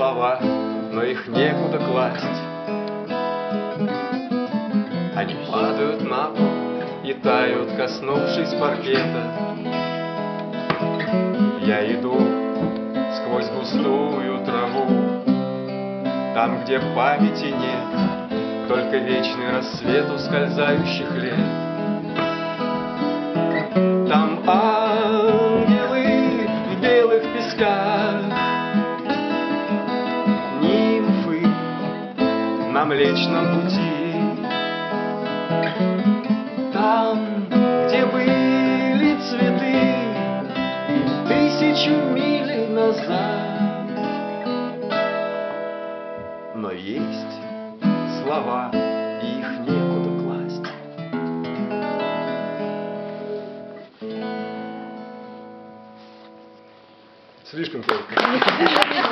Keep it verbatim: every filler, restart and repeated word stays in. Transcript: слова, но их некуда класть. Они падают на пол и тают, коснувшись паркета. Я иду сквозь густую траву, там, где памяти нет, только вечный рассвет ускользающих лет. Там ангелы в белых песках, нимфы на Млечном Пути. Там, где были цветы тысячу миль назад, но есть слова, и их некуда класть. Слишком коротко.